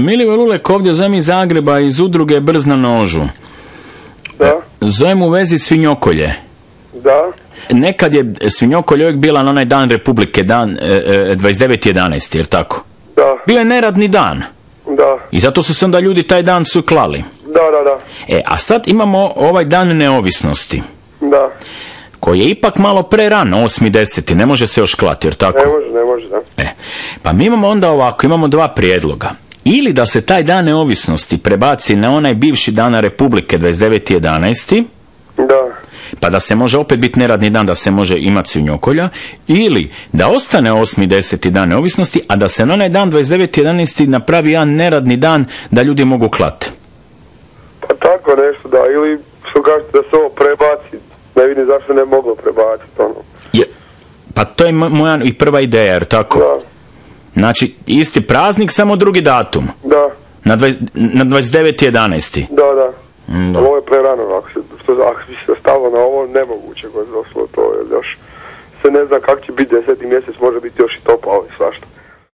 Milivoj Lulek ovdje zove iz Zagreba iz udruge Brza nožu. Da. Zovem u vezi svinjokolje. Da. Nekad je svinjokolje uvijek bila na onaj dan Republike, dan 29.11. jer tako? Da. Bio je neradni dan. Da. I zato su se onda ljudi taj dan su klali. Da, da, da. E, a sad imamo ovaj dan neovisnosti. Da. Koji je ipak malo pre rano, 8.10. Ne može se još klati, jer tako? Ne može, ne može, da. E, pa mi imamo onda ovako, imamo dva prijedloga. Ili da se taj dan neovisnosti prebaci na onaj bivši dana Republike, 29.11. Da. Pa da se može opet biti neradni dan, da se može imati svinjokolja. Ili da ostane 8.10. dan neovisnosti, a da se na onaj dan 29.11. napravi jedan neradni dan da ljudi mogu klati. Pa tako nešto, da. Ili što kažete da se ovo prebaci. Ne vidim zašto ne moglo prebaciti ono. Pa to je moja i prva ideja, jer tako? Da. Znači, isti praznik, samo drugi datum. Da. Na 29.11. Da, da. Ovo je prerano, ako bi se stavilo na ovo, nemoguće. To je još, se ne zna kako će biti 10. mjesec, može biti još i topao i svašta.